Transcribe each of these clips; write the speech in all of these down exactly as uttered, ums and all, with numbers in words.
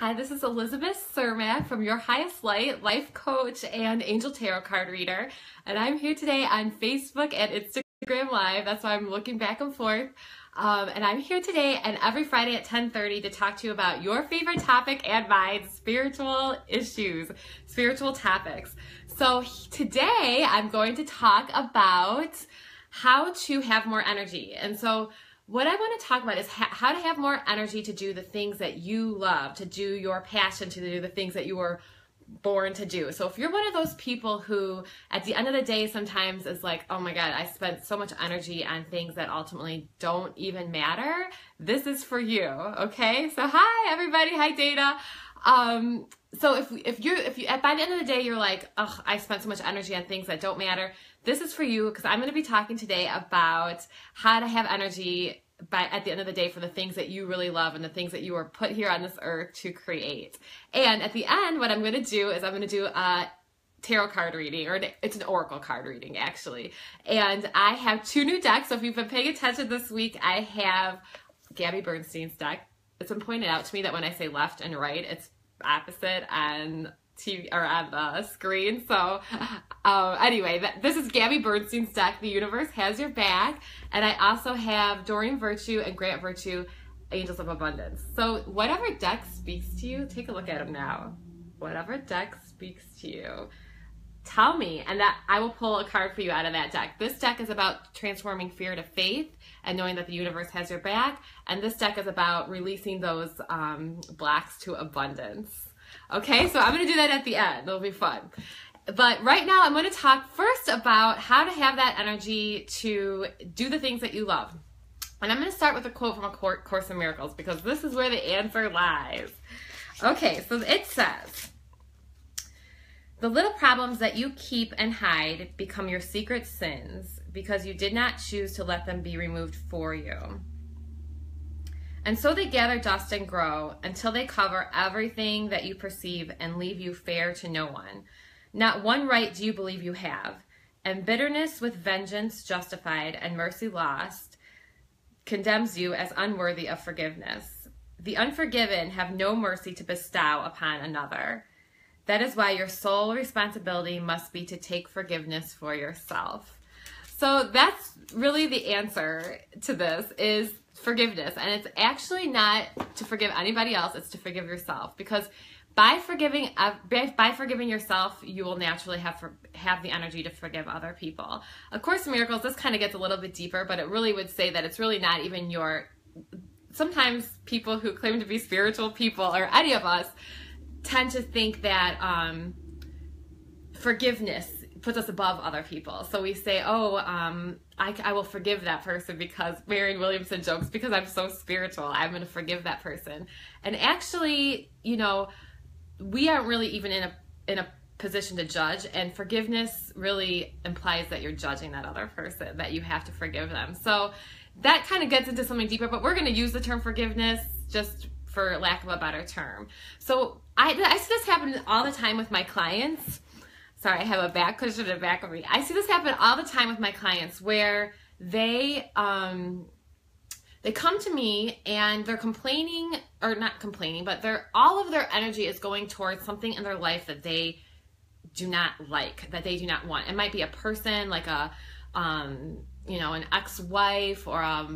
Hi, this is Elizabeth Cermak from Your Highest Light, life coach and angel tarot card reader. And I'm here today on Facebook and Instagram Live. That's why I'm looking back and forth. Um, and I'm here today and every Friday at ten thirty to talk to you about your favorite topic and mine, spiritual issues, spiritual topics. So today I'm going to talk about how to have more energy. And so what I want to talk about is ha- how to have more energy to do the things that you love, to do your passion, to do the things that you were born to do. So if you're one of those people who at the end of the day sometimes is like, oh my God, I spent so much energy on things that ultimately don't even matter, this is for you, okay? So hi everybody, hi Data. Um, so if, if you're, if you, at, by the end of the day, you're like, oh, I spent so much energy on things that don't matter, this is for you, because I'm going to be talking today about how to have energy by, at the end of the day for the things that you really love and the things that you were put here on this earth to create. And at the end, what I'm going to do is I'm going to do a tarot card reading, or it's an oracle card reading actually. And I have two new decks. So if you've been paying attention this week, I have Gabby Bernstein's deck. It's been pointed out to me that when I say left and right, it's opposite on T V or on the screen. So um, anyway, that, this is Gabby Bernstein's deck, The Universe Has Your Back. And I also have Doreen Virtue and Grant Virtue, Angels of Abundance. So whatever deck speaks to you, take a look at them now. Whatever deck speaks to you, tell me, and that I will pull a card for you out of that deck. This deck is about transforming fear to faith and knowing that the universe has your back. And this deck is about releasing those um, blocks to abundance. Okay, so I'm going to do that at the end. It'll be fun. But right now I'm going to talk first about how to have that energy to do the things that you love. And I'm going to start with a quote from A Course in Miracles, because this is where the answer lies. Okay, so it says, "The little problems that you keep and hide become your secret sins because you did not choose to let them be removed for you. And so they gather dust and grow until they cover everything that you perceive and leave you fair to no one. Not one right do you believe you have, and bitterness with vengeance justified and mercy lost condemns you as unworthy of forgiveness. The unforgiven have no mercy to bestow upon another. That is why your sole responsibility must be to take forgiveness for yourself." So that's really the answer to this, is forgiveness. And it's actually not to forgive anybody else, it's to forgive yourself. Because by forgiving by forgiving yourself, you will naturally have for, have the energy to forgive other people. Of Course in Miracles, this kind of gets a little bit deeper, but it really would say that it's really not even your... Sometimes people who claim to be spiritual people, or any of us, tend to think that um, forgiveness puts us above other people. So we say, oh, um, I, I will forgive that person because Mary Williamson jokes, because I'm so spiritual, I'm going to forgive that person. And actually, you know, we aren't really even in a, in a position to judge, and forgiveness really implies that you're judging that other person, that you have to forgive them. So that kind of gets into something deeper, but we're going to use the term forgiveness just for lack of a better term. So I, I see this happen all the time with my clients. Sorry, I have a back cushion in the back of me. I see this happen all the time with my clients where they um, they come to me and they're complaining, or not complaining, but they're, all of their energy is going towards something in their life that they do not like, that they do not want. It might be a person, like a um, you know, an ex-wife, or a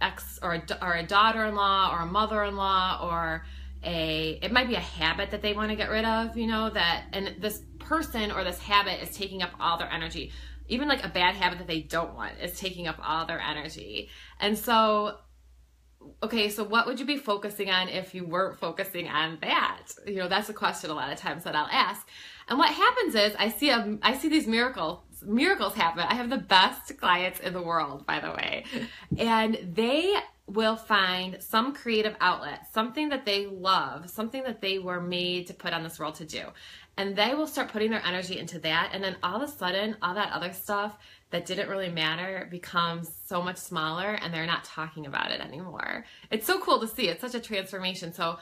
ex or a, or a daughter-in-law, or a mother-in-law, or a it might be a habit that they want to get rid of, you know, that, and this person or this habit is taking up all their energy. Even like a bad habit that they don't want is taking up all their energy. And so, okay, so what would you be focusing on if you weren't focusing on that? You know, that's a question a lot of times that I'll ask. And what happens is I see a, I see these miracles miracles happen. I have the best clients in the world, by the way. And they will find some creative outlet, something that they love, something that they were made to put on this world to do. And they will start putting their energy into that. And then all of a sudden, all that other stuff that didn't really matter becomes so much smaller, and they're not talking about it anymore. It's so cool to see. It's such a transformation. So,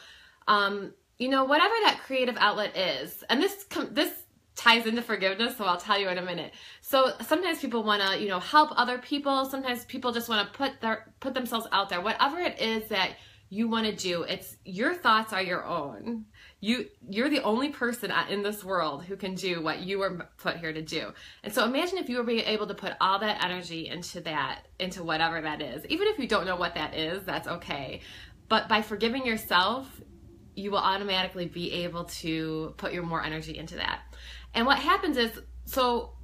um, you know, whatever that creative outlet is, and this this ties into forgiveness, so I'll tell you in a minute. So sometimes people want to, you know, help other people. Sometimes people just want to put their put themselves out there. Whatever it is that you want to do. It's your thoughts are your own. You, you're the only person in this world who can do what you were put here to do. And so imagine if you were being able to put all that energy into that, into whatever that is. Even if you don't know what that is, that's okay. But by forgiving yourself, you will automatically be able to put your more energy into that. And what happens is, so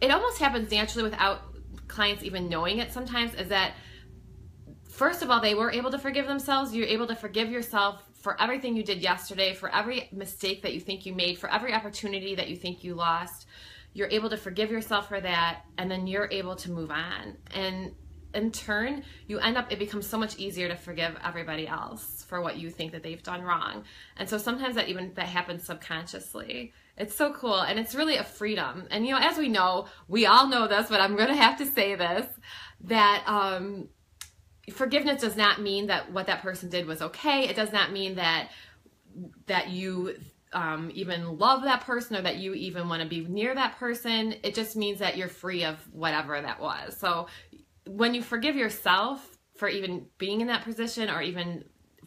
it almost happens naturally without clients even knowing it sometimes, is that first of all, they were able to forgive themselves. You're able to forgive yourself for everything you did yesterday, for every mistake that you think you made, for every opportunity that you think you lost. You're able to forgive yourself for that, and then you're able to move on. And in turn, you end up, it becomes so much easier to forgive everybody else for what you think that they've done wrong. And so sometimes that even, that happens subconsciously. It's so cool, and it's really a freedom. And you know, as we know, we all know this, but I'm gonna have to say this, that um, forgiveness does not mean that what that person did was okay. It does not mean that that you um, even love that person or that you even wanna be near that person. It just means that you're free of whatever that was. So when you forgive yourself for even being in that position, or even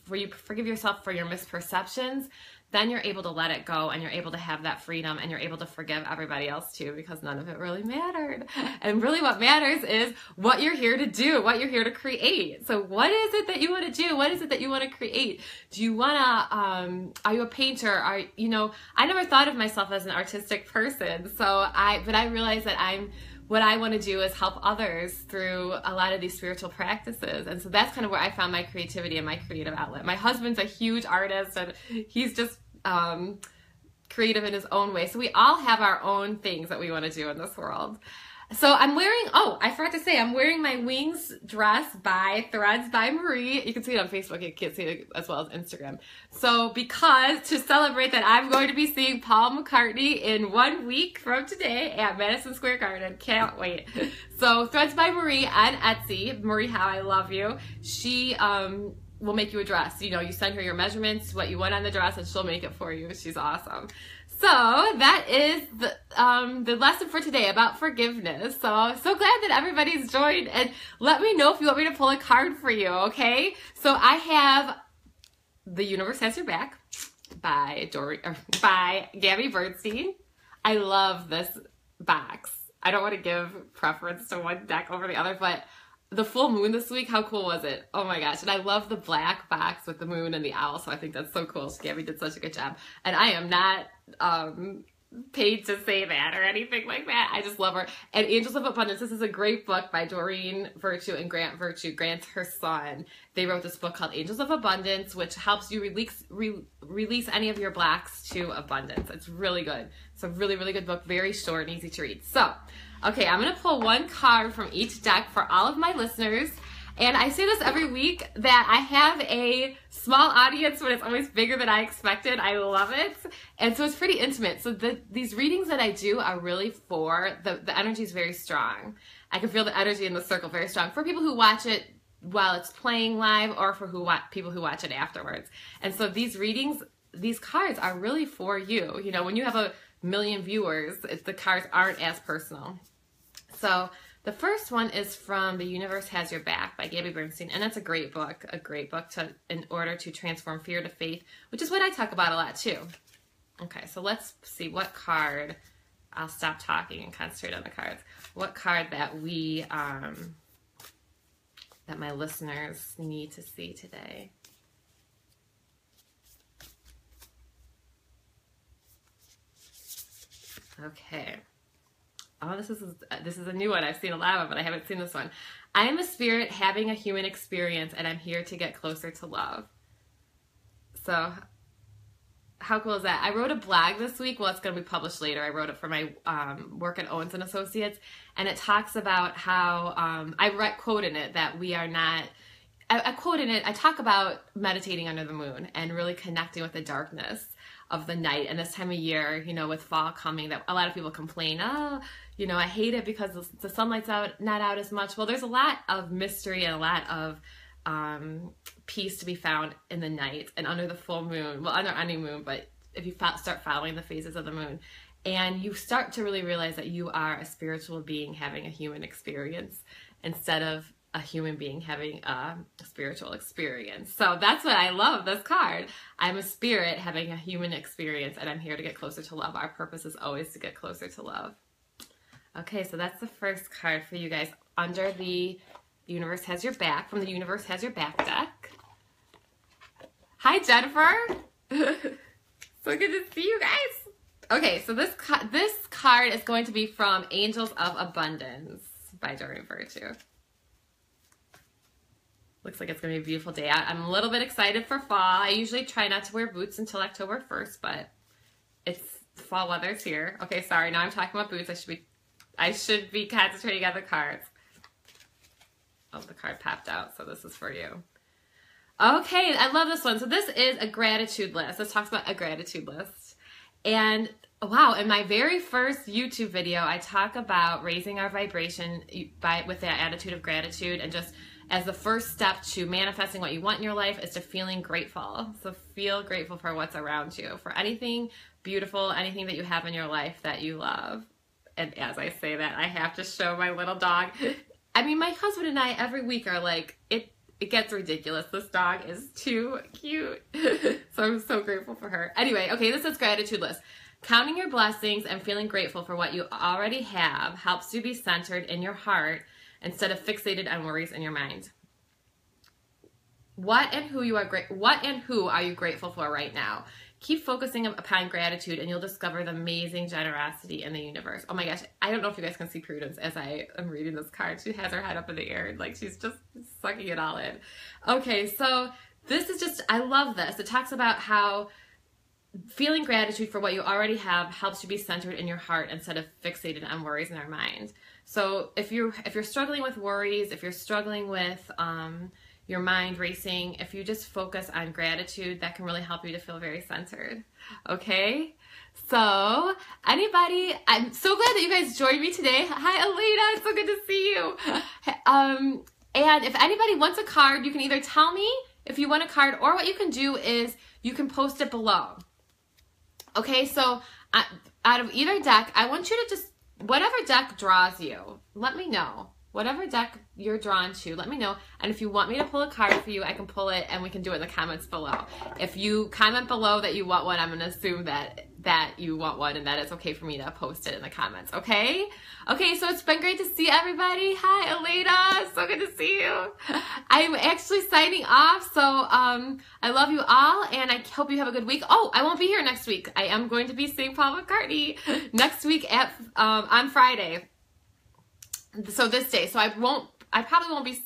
where you forgive yourself for your misperceptions, then you're able to let it go, and you're able to have that freedom, and you're able to forgive everybody else too, because none of it really mattered. And really what matters is what you're here to do, what you're here to create. So what is it that you want to do? What is it that you want to create? Do you want to, um, are you a painter? Are, you know, I never thought of myself as an artistic person. So I, but I realized that I'm, what I want to do is help others through a lot of these spiritual practices. And so that's kind of where I found my creativity and my creative outlet. My husband's a huge artist, and he's just um, creative in his own way. So we all have our own things that we want to do in this world. So I'm wearing, oh, I forgot to say, I'm wearing my Wings dress by Threads by Marie. You can see it on Facebook. You can't see it as well as Instagram. So because to celebrate that, I'm going to be seeing Paul McCartney in one week from today at Madison Square Garden. Can't wait. So Threads by Marie on Etsy. Marie Howe, I love you. She um, will make you a dress. You know, you send her your measurements, what you want on the dress, and she'll make it for you. She's awesome. So that is the, um, the lesson for today about forgiveness. So I'm so glad that everybody's joined, and let me know if you want me to pull a card for you, okay? So I have The Universe Has Your Back by, Dor or by Gabby Bernstein. I love this box. I don't want to give preference to one deck over the other, but the full moon this week, how cool was it? Oh my gosh, and I love the black box with the moon and the owl, so I think that's so cool. Gabby did such a good job, and I am not um, paid to say that or anything like that. I just love her. And Angels of Abundance, this is a great book by Doreen Virtue and Grant Virtue. Grant's her son. They wrote this book called Angels of Abundance, which helps you release, re release any of your blocks to abundance. It's really good. It's a really, really good book, very short and easy to read. So, okay, I'm going to pull one card from each deck for all of my listeners. And I say this every week, that I have a small audience, but it's always bigger than I expected. I love it. And so it's pretty intimate. So the, these readings that I do are really for, the, the energy is very strong. I can feel the energy in the circle very strong. For people who watch it while it's playing live, or for who watch, people who watch it afterwards. And so these readings, these cards are really for you. You know, when you have a million viewers, it's, the cards aren't as personal. So the first one is from The Universe Has Your Back by Gabby Bernstein, and that's a great book, a great book to, in order to transform fear to faith, which is what I talk about a lot too. Okay, so let's see what card, I'll stop talking and concentrate on the cards, what card that we, um, that my listeners need to see today. Okay. Oh, this is, this is a new one. I've seen a lot of, but I haven't seen this one. I am a spirit having a human experience, and I'm here to get closer to love. So how cool is that? I wrote a blog this week. Well, it's going to be published later. I wrote it for my um, work at Owens and Associates, and it talks about how um, I write quote in it that we are not, I, I quote in it, I talk about meditating under the moon and really connecting with the darkness of the night. And this time of year, you know, with fall coming, that a lot of people complain, oh, you know, I hate it because the sunlight's out, not out as much. Well, there's a lot of mystery and a lot of um, peace to be found in the night and under the full moon, well, under any moon, but if you start following the phases of the moon, and you start to really realize that you are a spiritual being having a human experience instead of a human being having a spiritual experience. So that's what I love this card. I'm a spirit having a human experience, and I'm here to get closer to love. Our purpose is always to get closer to love. Okay, so that's the first card for you guys under the Universe Has Your Back, from the Universe Has Your Back deck. Hi, Jennifer. So good to see you guys. Okay, so this, this card is going to be from Angels of Abundance by Doreen Virtue. Looks like it's going to be a beautiful day out. I'm a little bit excited for fall. I usually try not to wear boots until October first, but it's fall weather's here. Okay, sorry. Now I'm talking about boots. I should be I should be concentrating on the cards. Oh, the card popped out, so this is for you. Okay, I love this one. So this is a gratitude list. This talks about a gratitude list. And wow, in my very first YouTube video, I talk about raising our vibration by with that attitude of gratitude, and just as the first step to manifesting what you want in your life is to feeling grateful. So feel grateful for what's around you, for anything beautiful, anything that you have in your life that you love. And as I say that, I have to show my little dog. I mean, my husband and I every week are like, it, it gets ridiculous. This dog is too cute. So I'm so grateful for her. Anyway, okay, this is gratitude list. Counting your blessings and feeling grateful for what you already have helps you be centered in your heart instead of fixated on worries in your mind. What and who you are gra- what and who are you grateful for right now? Keep focusing upon gratitude and you'll discover the amazing generosity in the universe. Oh my gosh, I don't know if you guys can see Prudence as I am reading this card. She has her head up in the air and like she's just sucking it all in. Okay, so this is just, I love this. It talks about how feeling gratitude for what you already have helps you be centered in your heart instead of fixated on worries in our mind. So if you're, if you're struggling with worries, if you're struggling with um, your mind racing, if you just focus on gratitude, that can really help you to feel very centered. Okay? So anybody, I'm so glad that you guys joined me today. Hi, Alina. It's so good to see you. Um, and if anybody wants a card, you can either tell me if you want a card, or what you can do is you can post it below. Okay, so uh, out of either deck, I want you to just, whatever deck draws you, let me know. Whatever deck you're drawn to, let me know. And if you want me to pull a card for you, I can pull it, and we can do it in the comments below. If you comment below that you want one, I'm going to assume that that you want one and that it's okay for me to post it in the comments, okay? Okay, so it's been great to see everybody. Hi, Elena. So good to see you. I'm actually signing off, so um, I love you all, and I hope you have a good week. Oh, I won't be here next week. I am going to be seeing Paul McCartney next week at um, on Friday. So this day, so I won't, I probably won't be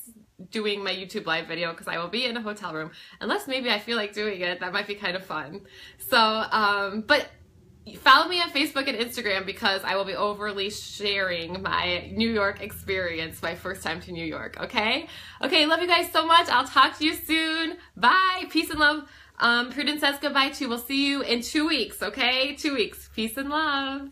doing my YouTube live video because I will be in a hotel room, unless maybe I feel like doing it. That might be kind of fun. So, um, but follow me on Facebook and Instagram because I will be overly sharing my New York experience, my first time to New York. Okay. Okay. Love you guys so much. I'll talk to you soon. Bye. Peace and love. Um, Prudence says goodbye too. We'll see you in two weeks. Okay. Two weeks. Peace and love.